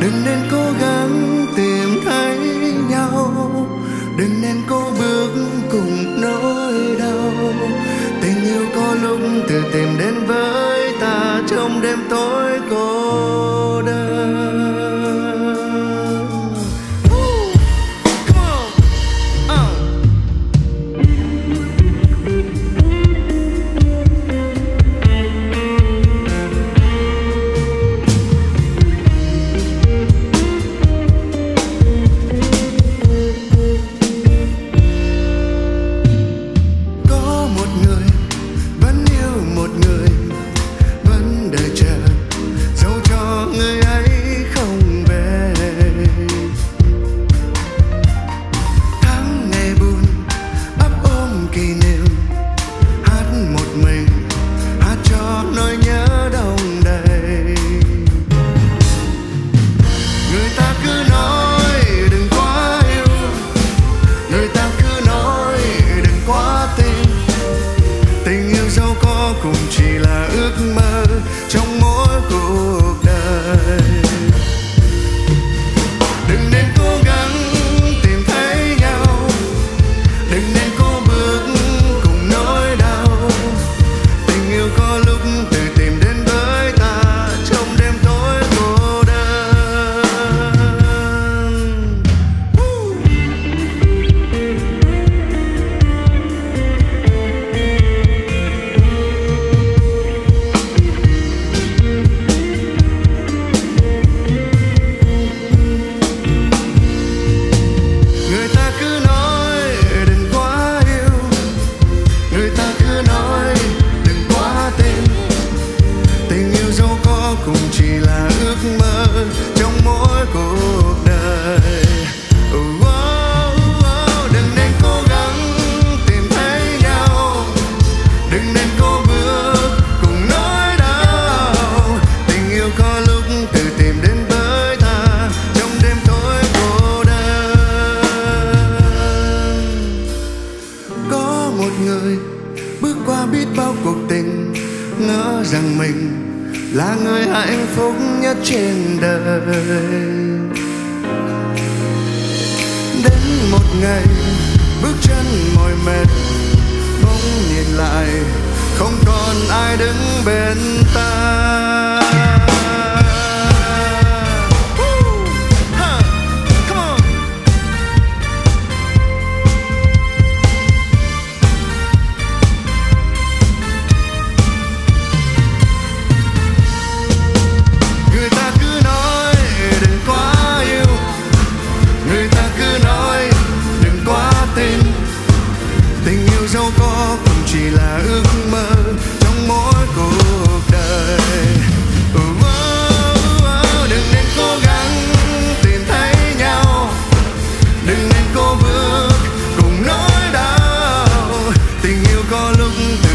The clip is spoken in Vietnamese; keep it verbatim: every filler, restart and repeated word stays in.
Đừng nên cố gắng tìm thấy nhau, đừng nên cố bước cùng nỗi đau. Tình yêu có lúc tự tìm đến với ta trong đêm tối cô đơn. Đừng nên cố bước cùng nỗi đau. Tình yêu có lúc